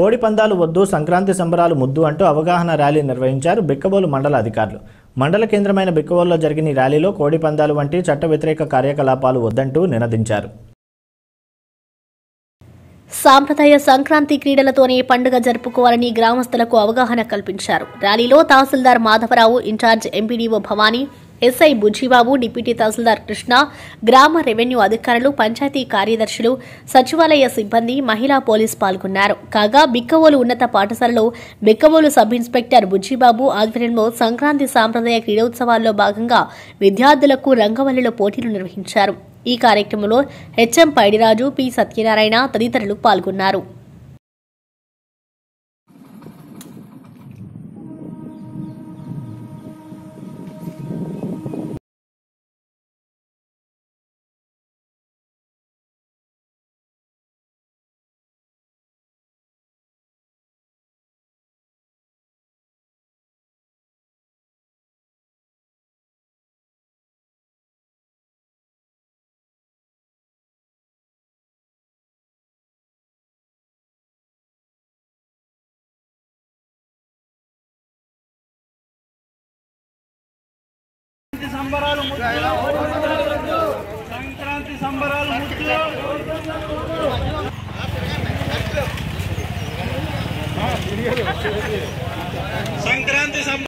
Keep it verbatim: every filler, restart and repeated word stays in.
కోడి పందాలు వద్దు, సంక్రాంతి సంబరాలు ముద్దు అంటూ అవగాహన ర్యాలీ నిర్వహించారు బిక్కవోలు మండల అధికారులు. మండల కేంద్రమైన బిక్కవోలులో జరిగిన ఈ ర్యాలీలో కోడి పందాలు వంటి చట్ట వ్యతిరేక కార్యకలాపాలు వద్దంటూ నినదించారు. సాంప్రదాయ సంక్రాంతి క్రీడలతోనే పండుగ జరుపుకోవాలని గ్రామస్తులకు అవగాహన కల్పించారు. ర్యాలీలో tahsildar Madhavarao, incharge MPDO Bhavani, SI Bujjibabu, deputy tahsildar Krishna, గ్రామ రెవెన్యూ అధికారులు, పంచాయతీ కార్యదర్శులు, సచివాలయ సిబ్బంది, మహిళా పోలీసు పాల్గొన్నారు. కాగా బిక్కవోలు ఉన్నత పాఠశాలలో బిక్కవోలు సబ్ ఇన్స్పెక్టర్ బుజ్జిబాబు ఆధ్వర్యంలో సంక్రాంతి సాంప్రదాయ క్రీడోత్సవాల్లో భాగంగా విద్యార్థులకు రంగవల్లిలో పోటీలు నిర్వహించారు. ఈ కార్యక్రమంలో హెచ్ఎం పైడిరాజు, పి సత్యనారాయణ తదితరులు పాల్గొన్నారు. సంబరాలు ముద్దు, సంక్రాంతి సంబరాలు ముద్దు, సంక్రాంతి సంబరాలు